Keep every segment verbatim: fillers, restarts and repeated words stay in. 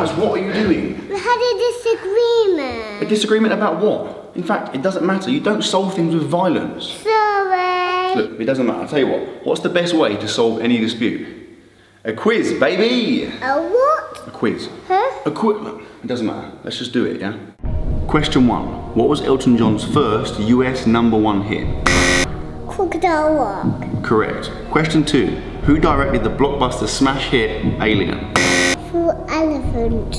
Guys, what are you doing? We had a disagreement. A disagreement about what? In fact, it doesn't matter. You don't solve things with violence. Sorry. Look, it doesn't matter. I'll tell you what. What's the best way to solve any dispute? A quiz, baby. A what? A quiz. Huh? A quiz. It doesn't matter. Let's just do it, yeah? Question one. What was Elton John's first U S number one hit? Crocodile Rock. Correct. Question two. Who directed the blockbuster smash hit Alien? Full Elephant.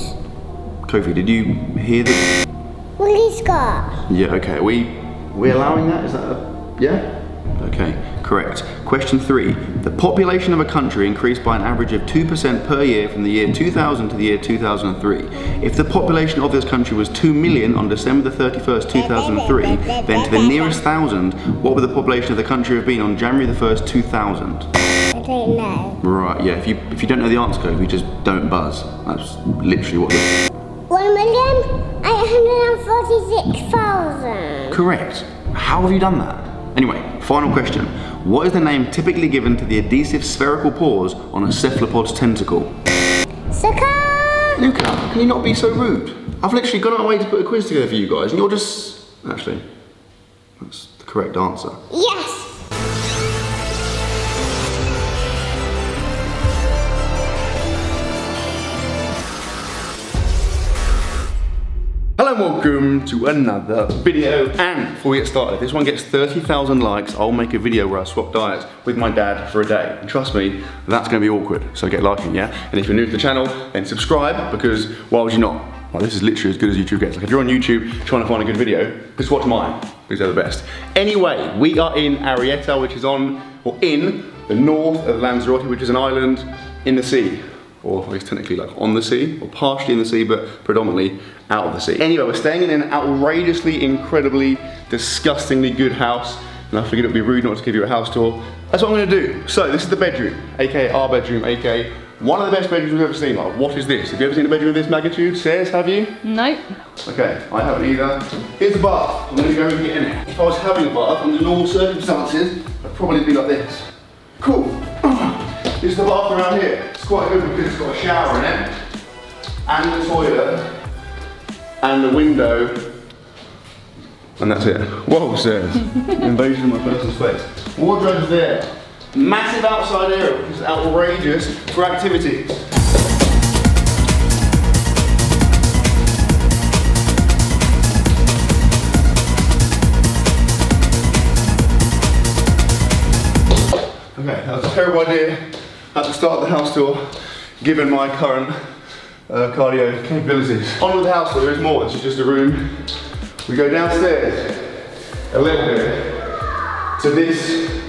Kofi, did you hear the... Willie Scott. Yeah, okay. Are we, are we allowing that? Is that a... yeah? Okay, correct. Question three. The population of a country increased by an average of two percent per year from the year two thousand to the year two thousand three. If the population of this country was two million on December the thirty-first, two thousand three, then to the nearest thousand, what would the population of the country have been on January the first, two thousand? I don't know. Right, yeah, if you, if you don't know the answer code, we just don't buzz. That's literally what it is. one million eight hundred forty-six thousand. Correct. How have you done that? Anyway, final question. What is the name typically given to the adhesive spherical paws on a cephalopod's tentacle? Sucker! Luca, can you not be so rude? I've literally gone out of my way to put a quiz together for you guys and you're just... Actually, that's the correct answer. Yes! Hello and welcome to another video, and before we get started, if this one gets thirty thousand likes, I'll make a video where I swap diets with my dad for a day. And trust me, that's going to be awkward, so get liking, yeah? And if you're new to the channel, then subscribe, because why would you not? Well, this is literally as good as YouTube gets. Like, if you're on YouTube trying to find a good video, just watch mine, because they're the best. Anyway, we are in Arrieta, which is on, or in, the north of Lanzarote, which is an island in the sea. Or at least technically like on the sea, or partially in the sea, but predominantly out of the sea. Anyway, we're staying in an outrageously, incredibly, disgustingly good house, and I figured it would be rude not to give you a house tour. That's what I'm gonna do. So this is the bedroom, aka our bedroom, aka one of the best bedrooms we've ever seen. Like, what is this? Have you ever seen a bedroom of this magnitude? Says, have you? Nope. Okay, I haven't either. Here's the bath. I'm gonna go and get in it. If I was having a bath under normal circumstances, I'd probably be like this. Cool. This is the bath around here. It's quite good because it's got a shower in it, and the toilet, and the window, and that's it. Whoa, says invasion of my personal space. Wardrobe's there. Massive outside area, which is outrageous for activities. Okay, that was a terrible idea at the start of the house tour, given my current uh, cardio capabilities. On with the house tour, there is more, it's just a room. We go downstairs a little bit to this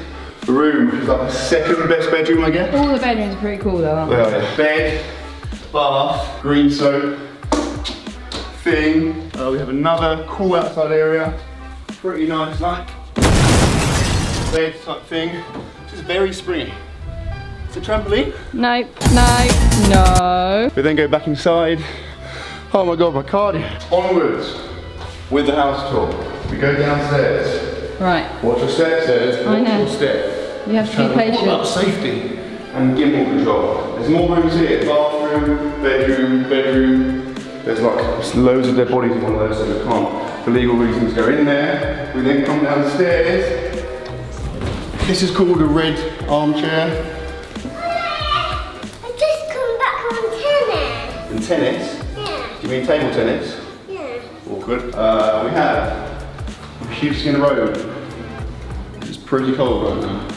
room, which is like the second best bedroom, I guess. All the bedrooms are pretty cool though, aren't they? Well, yeah. Bed, bath, green soap, thing. Uh, we have another cool outside area, pretty nice, like bed type thing. This is very springy. It's a trampoline? No, no, no. We then go back inside. Oh my god, my cardio. Onwards with the house tour. We go downstairs. Right. Watch your step, says. I know. Step. You have to be patient. About safety and gimbal control. There's more rooms here. Bathroom, bedroom, bedroom. There's like there's loads of dead bodies in one of those, so we can't, for legal reasons, go in there. We then come downstairs. This is called a red armchair. I've just come back from tennis. And tennis? Yeah. Do you mean table tennis? Yeah. Awkward. Uh, we have Sheepskin Road. It's pretty cold right now.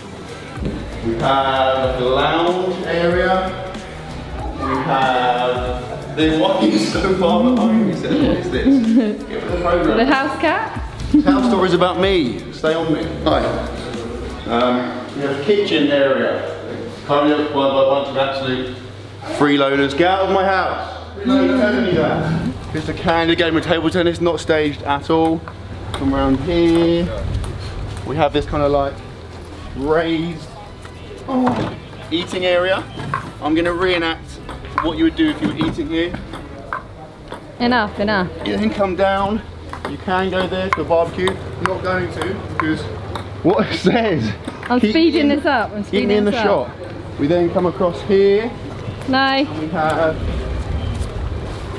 We have the lounge area. We have the walking so far behind me. What is this? Give it a program. The house cat? This house story is about me. Stay on me. Hi. Um, we have a kitchen area, currently occupied by a bunch of absolute freeloaders. Get out of my house! Freeloaders, telling me that. It's a candid game of table tennis, not staged at all. Come around here. We have this kind of like raised oh, eating area. I'm going to reenact what you would do if you were eating here. Enough, enough. You can come down. You can go there for barbecue. I'm not going to because. What it says. I'm keep speeding in, this up. I'm speeding this in the up. shot. We then come across here. No. We have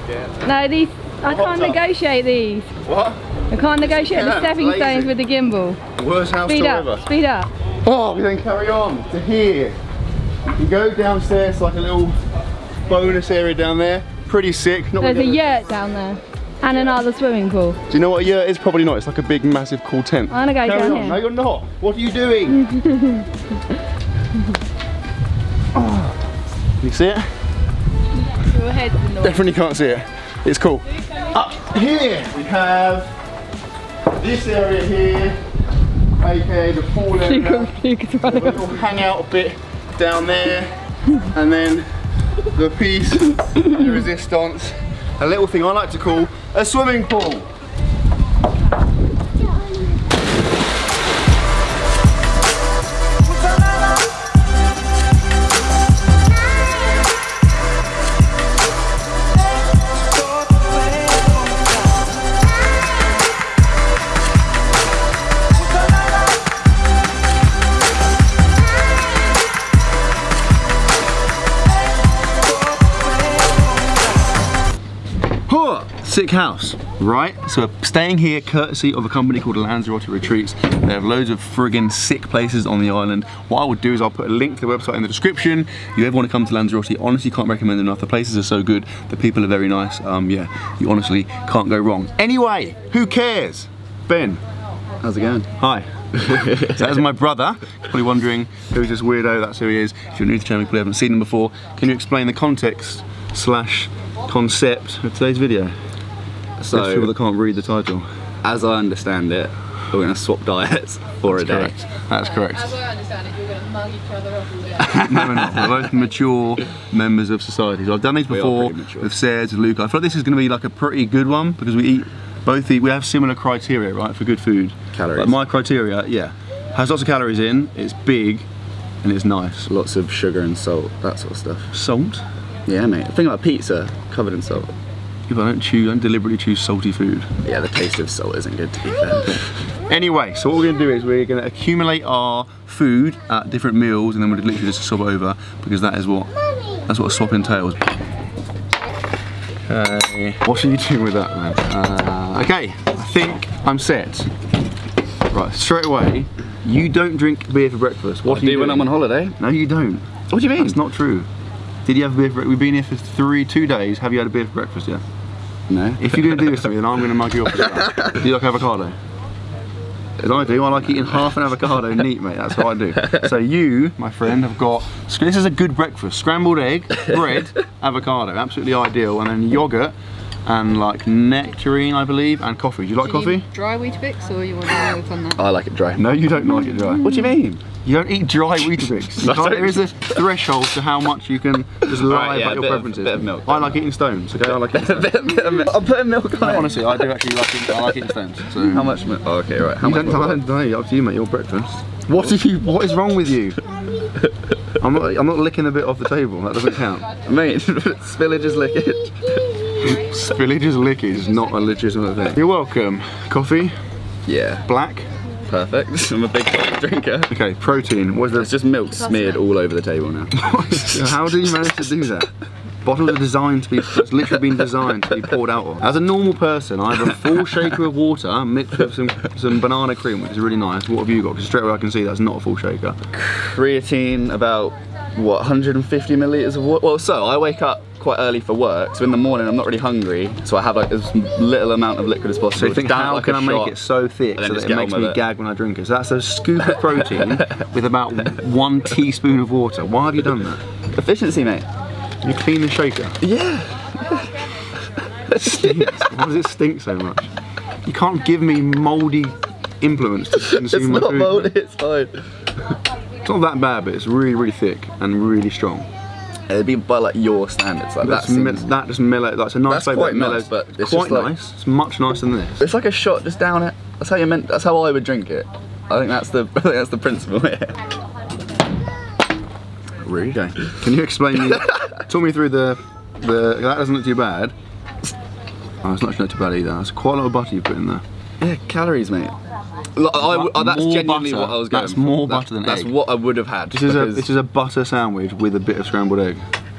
Yeah. No, these I Hot can't top. negotiate these. What? I can't negotiate the stepping stones with the gimbal. Worst house Speed up, ever. Speed up. Oh, we then carry on to here. You go downstairs, like a little bonus area down there. Pretty sick. Not There's a yurt this. down there. And another swimming pool. Do you know what a yurt is? Probably not. It's like a big, massive, cool tent. I'm gonna go down here. No, you're not. What are you doing? Oh. You see it? Definitely can't see it. It's cool. Up here we have this area here, aka the pool area. A little hangout bit down there, and then the piece de resistance. A little thing I like to call a swimming pool. Sick house, right? So we're staying here courtesy of a company called Lanzarote Retreats. They have loads of friggin' sick places on the island. What I would do is I'll put a link to their website in the description. If you ever want to come to Lanzarote, honestly can't recommend them enough. The places are so good, the people are very nice. Um, yeah, you honestly can't go wrong. Anyway, who cares? Ben. How's it going? Hi. So that's my brother. You're probably wondering who's this weirdo, that's who he is. If you're new to the channel, you probably haven't seen him before. Can you explain the context slash concept of today's video? So, there's people that can't read the title. As I understand it, we're going to swap diets for That's a day. Correct. That's correct. As I understand it, you're going to mug each other up all day. No, we're not. We're both mature members of society. So I've done these before with Sarah, with Luca. I feel like this is going to be like a pretty good one because we eat, both eat, we have similar criteria, right, for good food. Calories. Like my criteria, yeah, has lots of calories in, it's big, and it's nice. Lots of sugar and salt, that sort of stuff. Salt? Yeah, mate. The thing about pizza, covered in salt. If I don't choose, I don't deliberately choose salty food. Yeah, the taste of salt isn't good to be fair. Anyway, so what we're gonna do is we're gonna accumulate our food at different meals and then we're literally just swap over because that is what, that's what a swap entails. Okay. What should you do with that, man? Uh, okay, I think I'm set. Right, straight away, you don't drink beer for breakfast. What I do you do when I'm on holiday? No, you don't. What do you mean? It's not true. Did you have a beer for breakfast? We've been here for three, two days. Have you had a beer for breakfast yet? No. If you didn't do this to me, then I'm going to mug you up for that. Do you like avocado? As I do, I like eating half an avocado neat, mate. That's what I do. So you, my friend, have got, this is a good breakfast. Scrambled egg, bread, avocado. Absolutely ideal. And then yogurt and like nectarine, I believe, and coffee. Do you like do coffee? You dry Weetabix or you want to on that? I like it dry. No, you don't like it dry. What do you mean? You don't eat dry Weetabix. There is a threshold to how much you can just lie right, yeah, about your preferences. Of, bit of milk, I like eating stones, okay? I like eating stones. I'm putting milk on. No, honestly, I do actually like eating, I like eating stones. So. How much milk? Oh, okay, right. How you much don't, I don't know, up to you, mate, your breakfast. What, if you, what is wrong with you? I'm not, I'm not licking a bit off the table, that doesn't count. Mate, spillage is lickage. Spillage is lickage is not a legitimate thing. You're welcome. Coffee? Yeah. Black? Perfect. I'm a big coffee drinker. Okay, protein. What is that? It's just milk smeared all over the table now. How do you manage to do that? Bottles are designed to be, it's literally been designed to be poured out of. As a normal person, I have a full shaker of water mixed with some, some banana cream, which is really nice. What have you got? Because straight away I can see that's not a full shaker. Creatine, about, what, one hundred fifty millilitres of water? Well, so I wake up quite early for work, so in the morning I'm not really hungry, so I have like as little amount of liquid as possible. So you think, how like can I make it so thick so that it makes me it. gag when I drink it? So that's a scoop of protein with about one teaspoon of water. Why have you done that? Efficiency, mate. You clean the shaker? Yeah. It stinks. Why does it stink so much? You can't give me mouldy influence to consume it's my food. It's not mouldy, it's fine. It's not that bad, but it's really, really thick and really strong. It'd be by like your standards, like that. Seems, that just mellow. That's a nice flavour. Quite mellow, nice, but it's quite like, nice. It's much nicer than this. It's like a shot, just down it. That's how you meant. That's how I would drink it. I think that's the. I think that's the principle here. Really? Okay. Can you explain? me, talk me through the. The that doesn't look too bad. Oh, it's not too bad either. That's quite a lot of butter you put in there. Yeah, calories, mate. Like, I, oh, that's genuinely butter. what I was going That's more for. butter that, than that's egg. That's what I would have had. This is, a, this is a butter sandwich with a bit of scrambled egg.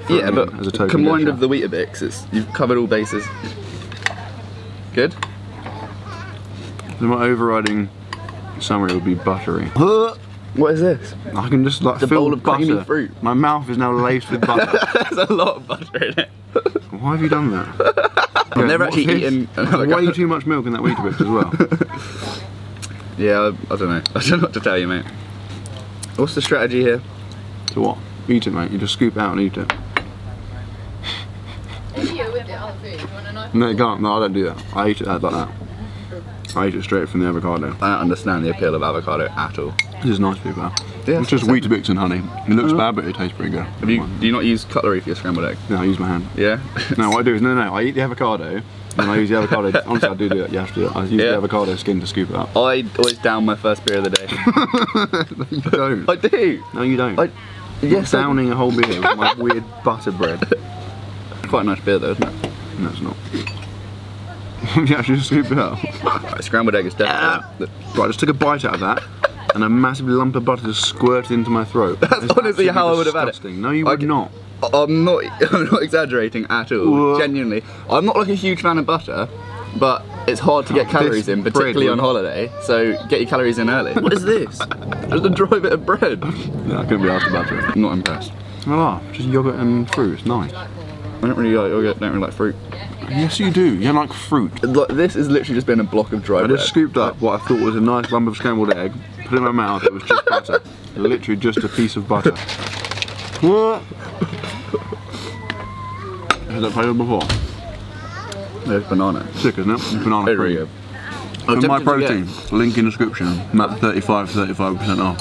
from yeah, but as a token. Combined of the Weetabix, it's, you've covered all bases. Good? Then my overriding summary would be buttery. What is this? I can just like fill of butter. Creamy fruit. My mouth is now laced with butter. There's a lot of butter in it. Why have you done that? I've yeah, never actually his? eaten another way cup. Too much milk in that Weetabix as well. Yeah, I, I don't know. I don't know what to tell you, mate. What's the strategy here? So what? Eat it, mate. You just scoop it out and eat it. No, you can't. No, I don't do that. I eat it like that. I eat it straight from the avocado. I don't understand the appeal of avocado at all. This is nice, people. Yeah, it's just Weetabix and honey. It looks bad, but it tastes pretty good. Have you, do you not use cutlery for your scrambled egg? No, I use my hand. Yeah? No, what I do is, no, no, I eat the avocado, and I use the avocado, honestly I do do it, you have to do it. I use yeah. the avocado skin to scoop it up. I always down my first beer of the day. No, you don't. I do. No, you don't. I, yes, I'm downing I... a whole beer with my weird butter bread. Quite a nice beer though, isn't it? No, it's not. You actually scoop it up. Right, scrambled egg is definitely. Right, I just took a bite out of that, and a massive lump of butter just squirted into my throat. That's it's honestly how I would have had it. No, you would I... not. I'm not, I'm not exaggerating at all, uh, genuinely. I'm not like a huge fan of butter, but it's hard to get calories in, particularly bread, on holiday, so get your calories in early. What is this? Just a dry bit of bread. Yeah, I couldn't be asked about it. I'm not impressed. Ah, just yogurt and fruit, it's nice. I don't really like yogurt, I don't really like fruit. Yes you do, you like fruit. Like, this has literally just been a block of dry bread. I just scooped up what I thought was a nice lump of scrambled egg, put it in my mouth, it was just butter. Literally just a piece of butter. What? Has that played before? There's banana. Sick, isn't it? Banana. There we go. For my protein, link in description. I'm at thirty-five, thirty-five percent off.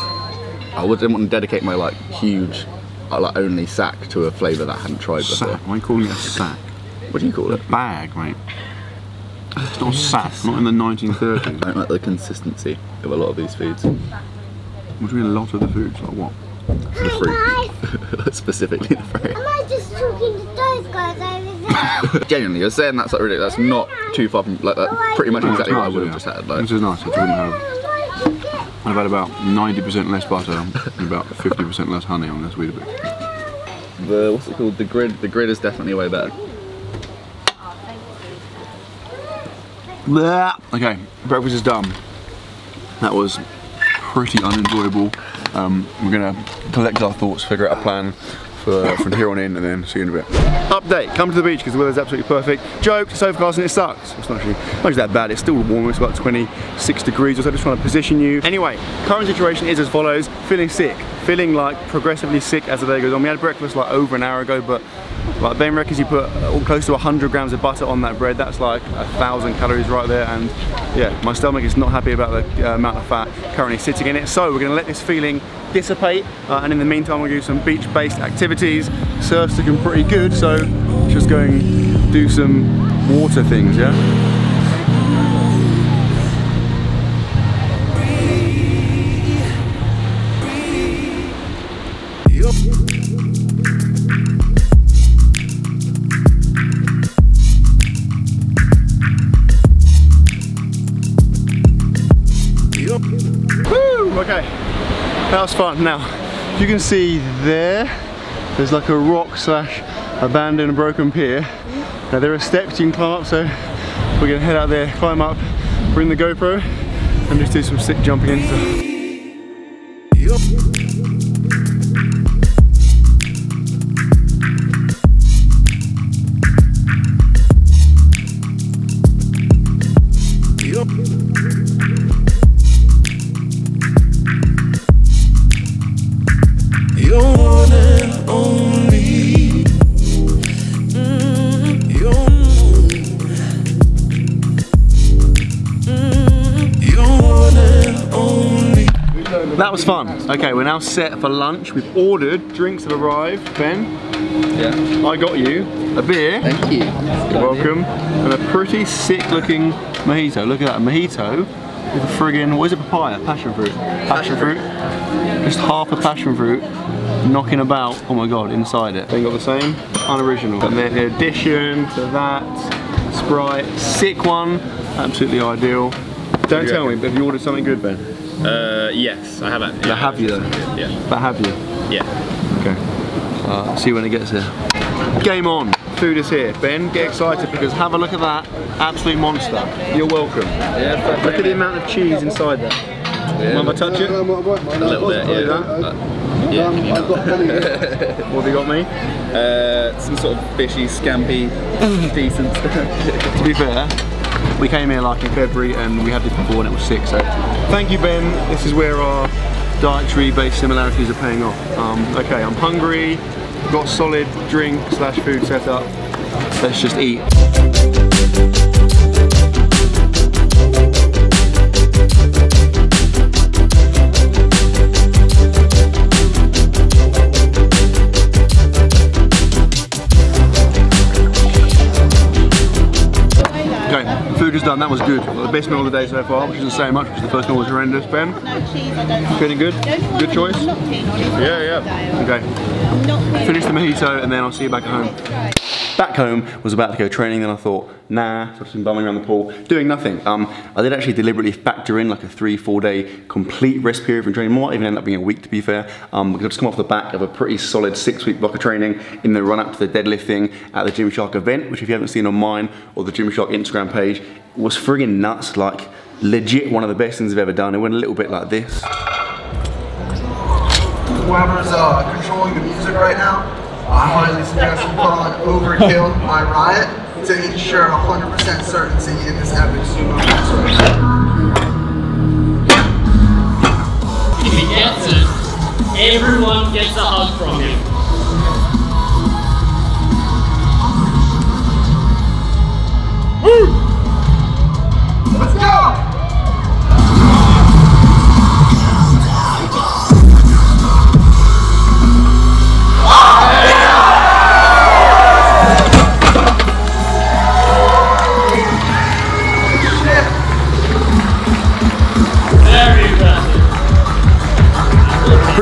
I wouldn't want to dedicate my like huge, like only sack to a flavour that I hadn't tried before. Sack? Why are you calling it a sack? What do you call it? A bag, mate. It's not a sack. Not in the nineteen thirties. I don't like the consistency of a lot of these foods. What do you mean a lot of the foods? Like what? The fruit. Specifically the fruit. Am I just talking to those guys over there? Genuinely, you're saying that's like ridiculous. That's not too far from like that. Pretty much no, exactly nice, what I would have yeah. just had. Like. This is nice. I wouldn't have. I've had about ninety percent less butter and about fifty percent less honey on this Weetabix. The what's it called? The grid. The grid is definitely way better. Okay, breakfast is done. That was pretty unenjoyable. Um, we're gonna collect our thoughts, figure out a plan for, from here on in, and then see you in a bit. Update, come to the beach because the weather's absolutely perfect. Joke, it's overcast and it sucks. It's not actually, not actually that bad, it's still warm, it's about twenty-six degrees or so, just trying to position you. Anyway, current situation is as follows, feeling sick, feeling like progressively sick as the day goes on. We had breakfast like over an hour ago, but like Ben reckons you put uh, close to one hundred grams of butter on that bread, that's like a thousand calories right there, and yeah, my stomach is not happy about the uh, amount of fat currently sitting in it, so we're going to let this feeling dissipate, uh, and in the meantime we'll do some beach based activities. Surf's looking pretty good, so just going to do some water things, yeah? That was fun. Now, you can see there, there's like a rock slash abandoned broken pier. Now there are steps you can climb up, so we're gonna head out there, climb up, bring the GoPro, and just do some sick jumping and stuff. That was fun. Okay, we're now set for lunch. We've ordered, drinks have arrived. Ben? Yeah? I got you a beer. Thank you. You're welcome. And a pretty sick looking mojito. Look at that, a mojito with a friggin', what is it, papaya? Passion fruit. Passion fruit. Just half a passion fruit knocking about, oh my god, inside it. Then got the same, unoriginal. And then in addition to that, Sprite, sick one, absolutely ideal. Don't tell me, but have you ordered something good, Ben? Uh, yes, I haven't. Yeah, but have you though? Yeah. But have you? Yeah. Okay. Uh, see when it gets here. Game on. Food is here. Ben, get excited because have a look at that absolute monster. You're welcome. Yeah, look at the amount of cheese inside there. Yeah. Mind if I touch it? A little bit, yeah. Yeah, can you not? What have you got me? Uh, some sort of fishy, scampy, decent. To be fair, we came here like in February and we had this before and it was sick, so thank you, Ben. This is where our dietary based similarities are paying off. Um, okay, I'm hungry, got solid drink slash food set up. Let's just eat. Done. That was good. The best meal of the day so far, which isn't saying much because the first meal was horrendous. Ben, feeling good? Good choice? Yeah, yeah. Okay. Finish the mojito and then I'll see you back at home. Back home, was about to go training, then I thought, nah, so I've just been bumming around the pool, doing nothing. Um, I did actually deliberately factor in like a three, four day complete rest period from training. Might even end up being a week to be fair, um, because I've just come off the back of a pretty solid six week block of training in the run up to the deadlifting at the Gymshark event, which if you haven't seen on mine or the Gymshark Instagram page, was friggin' nuts, like legit one of the best things I've ever done. It went a little bit like this. Whoever's uh, controlling the music right now, I highly suggest you put on Overkill by Riot to ensure one hundred percent certainty in this epic sumo match. If he gets it, everyone gets a hug from him. Woo! Let's go!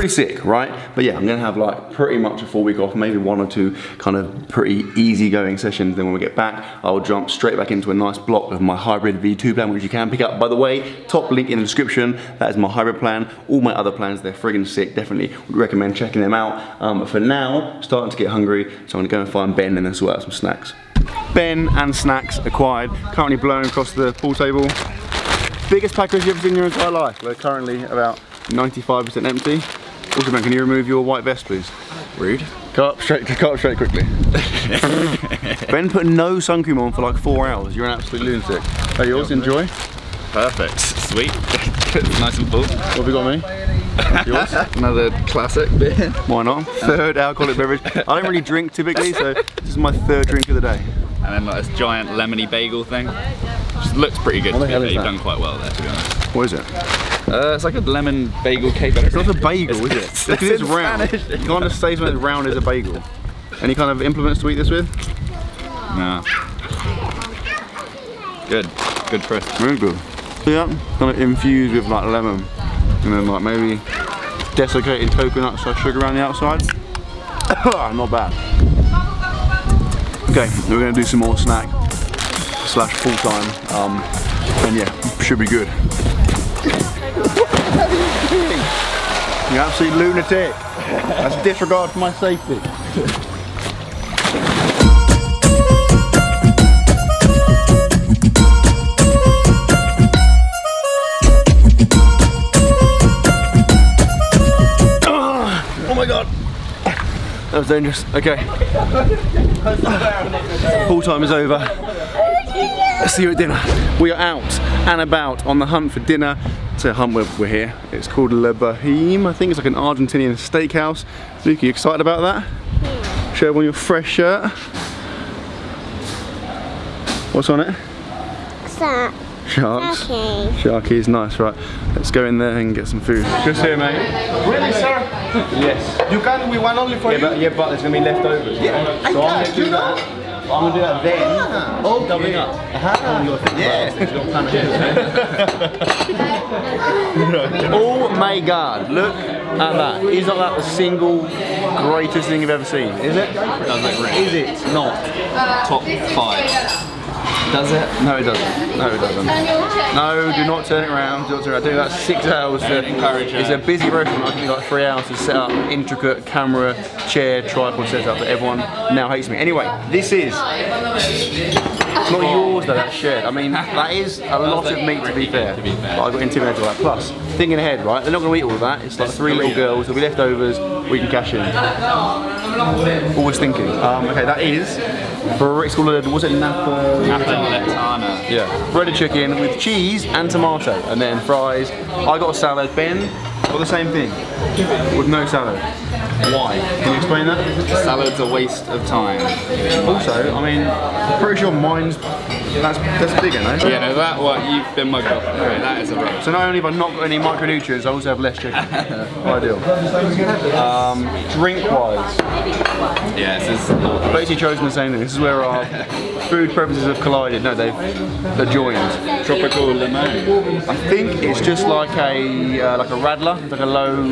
Sick, right? But yeah, I'm gonna have like pretty much a full week off, maybe one or two kind of pretty easy going sessions. Then when we get back, I'll jump straight back into a nice block of my hybrid V two plan, which you can pick up, by the way, top link in the description. That is my hybrid plan. All my other plans, they're friggin' sick. Definitely would recommend checking them out. Um, but for now, starting to get hungry, so I'm gonna go and find Ben and then sort out some snacks. Ben and snacks acquired, currently blown across the pool table. Biggest package you've ever seen in your entire life. We're currently about ninety-five percent empty. Also, man, can you remove your white vest, please? Rude. Go up straight, go up straight quickly. Ben put no sun cream on for like four hours. You're an absolute lunatic. Are hey, yours? Enjoy. Perfect. Sweet. Nice and full. What have you got, me? Yours? Another classic beer. Why not? Third alcoholic beverage. I don't really drink typically, so this is my third drink of the day. And then like this giant lemony bagel thing. Just looks pretty good. What the hell is that? You've done quite well there, to be honest. What is it? Uh, it's like a lemon bagel cake. It's not a bagel, is it? Because it's round. You can't just say something round as a bagel. Any kind of implements to eat this with? Nah. Good. Good press. Very good. Yeah, kind of infused with like lemon. And then like maybe desiccated coconut slash sugar around the outside. Not bad. Okay, we're going to do some more snack slash full time. Um, and yeah, should be good. What are you doing? You absolute lunatic. That's disregard for my safety. Oh my god. That was dangerous. Okay. Full time is over. See you at dinner. We are out and about on the hunt for dinner. So hunt we're here. It's called Le Bahim. I think it's like an Argentinian steakhouse. Luke, are you excited about that? Yeah. Show everyone your fresh shirt. What's on it? Shark. Sharks. Sharky. Sharky's nice, right? Let's go in there and get some food. Just here, mate. Really, sir? Yes. You can. We want only for yeah, you. But, yeah, but there's gonna be leftovers. Yeah. Right? So I I'm gonna do that. that. I'm gonna do that then. Ah, oh, doubling yeah. up. Ah, yeah. Oh my god, look at that. Is not that the single greatest thing you've ever seen? Is it? Doesn't it really? Is it not? Top five. Does it? No, it doesn't. No, it doesn't. No, do not turn it around. Do not turn it around. Do that six hours. To, it's a busy restaurant. I think like three hours to set up intricate camera, chair, tripod setup that everyone now hates me. Anyway, this is not yours though. That's shared. I mean, that is a lot of meat to be fair. But I got intimidated by that. Plus, thinking ahead, right? They're not going to eat all of that. It's like three little girls. There'll be leftovers. We can cash in. Always thinking. Um, okay, that is. It's called, was it Napa? Napa Letana. Yeah. Breaded chicken with cheese and tomato, and then fries. I got a salad. Ben got the same thing with no salad. Why? Can you explain that? Salad's a waste of time. Also, I mean, I'm pretty sure mine's that's that's bigger, no? Yeah, no, that what you've been mugged up. Okay, that is a roll. So not only have I not got any micronutrients, I also have less chicken. Ideal. Um, drink-wise, yeah, this is basically chosen the same thing. This is where our food preferences have collided. No, they've adjoined. Tropical limon. I think it's just like a uh, like a radler, it's like a low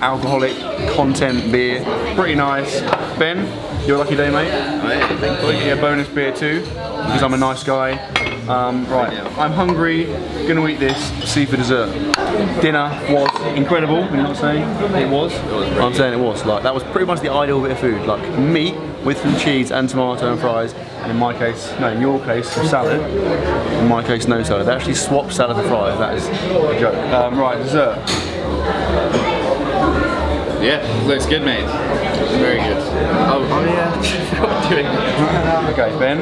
alcoholic content beer, pretty nice. Ben, your lucky day, mate. I get a bonus beer too, because I'm a nice guy. Um, right, I'm hungry, gonna eat this, see for dessert. Dinner was incredible, you know what I'm saying? It was? It was I'm saying it was. Like, that was pretty much the ideal bit of food, like meat with some cheese and tomato and fries, and in my case, no, in your case, salad. In my case, no salad. They actually swapped salad for fries, that is a joke. Um, right, dessert. Yeah, looks good, mate. Very good. Oh, oh yeah. Doing okay, Ben.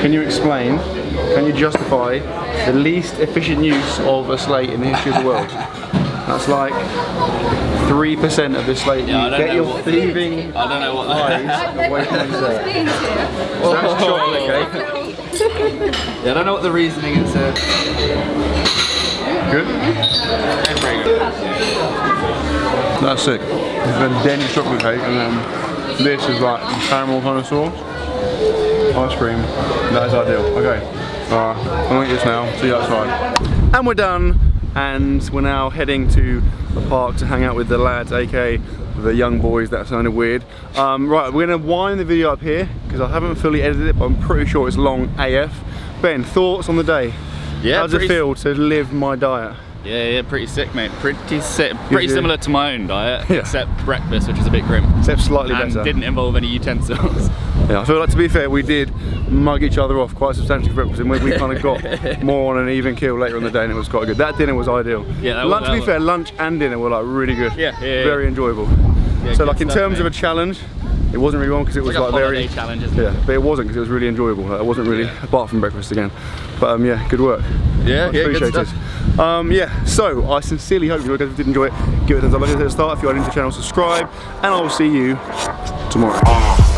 Can you explain? Can you justify the least efficient use of a slate in the history of the world? That's like three percent of the slate. Yeah, you get your thieving I don't know what eyes away from dessert. So that's chocolate, okay? Yeah, I don't know what the reasoning is. Uh... Good. Yeah, very good. That's sick. It's been dense chocolate cake, and then this is like caramel kind of sauce. Ice cream. That is ideal. Okay. Alright, I'm gonna eat this now. See you outside. And we're done. And we're now heading to the park to hang out with the lads, aka the young boys. That sounded weird. Um, right, we're gonna wind the video up here because I haven't fully edited it, but I'm pretty sure it's long A F. Ben, thoughts on the day? Yeah. How does it feel to live my diet? Yeah, yeah, pretty sick, mate. Pretty sick. Pretty similar to my own diet, yeah. Except breakfast, which is a bit grim. Except slightly and better. And didn't involve any utensils. Yeah, I feel like, to be fair, we did mug each other off quite substantially for breakfast, and we, we kind of got more on an even keel later on the day, and it was quite good. That dinner was ideal. Yeah, that lunch, was, that to be fair, lunch and dinner were like really good. Yeah, yeah, yeah. Very enjoyable. Yeah, so, like, in stuff, terms mate. of a challenge, it wasn't really one because it was like, like very challenge, isn't yeah, it? But it wasn't because it was really enjoyable. Like, it wasn't really yeah. apart from breakfast again. But um, yeah, good work. Yeah, yeah, good stuff. Um, yeah, so I sincerely hope you all did enjoy it. Give it a thumbs up at the start. If you are new to the channel, subscribe, and I will see you tomorrow.